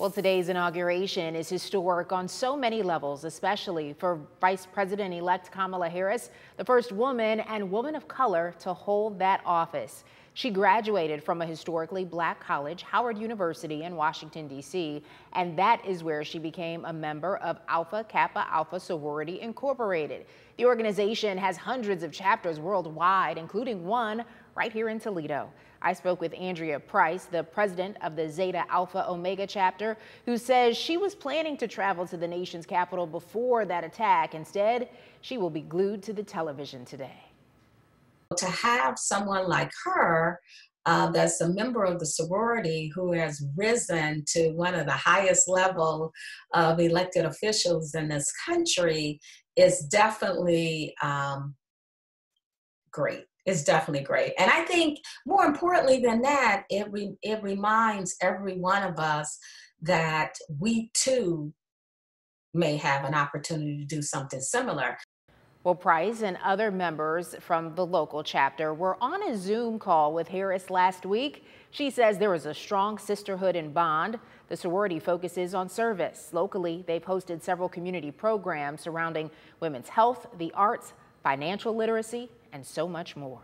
Well, today's inauguration is historic on so many levels, especially for Vice President-elect Kamala Harris, the first woman and woman of color to hold that office. She graduated from a historically black college, Howard University in Washington, D.C., and that is where she became a member of Alpha Kappa Alpha Sorority Incorporated. The organization has hundreds of chapters worldwide, including one right here in Toledo. I spoke with Andrea Price, the president of the Zeta Alpha Omega chapter, who says she was planning to travel to the nation's capital before that attack. Instead, she will be glued to the television today. To have someone like her that's a member of the sorority who has risen to one of the highest level of elected officials in this country is definitely great. It's definitely great. And I think more importantly than that, it reminds every one of us that we too may have an opportunity to do something similar. Well, Price and other members from the local chapter were on a Zoom call with Harris last week. She says there is a strong sisterhood and bond. The sorority focuses on service. Locally, they've hosted several community programs surrounding women's health, the arts, financial literacy, and so much more.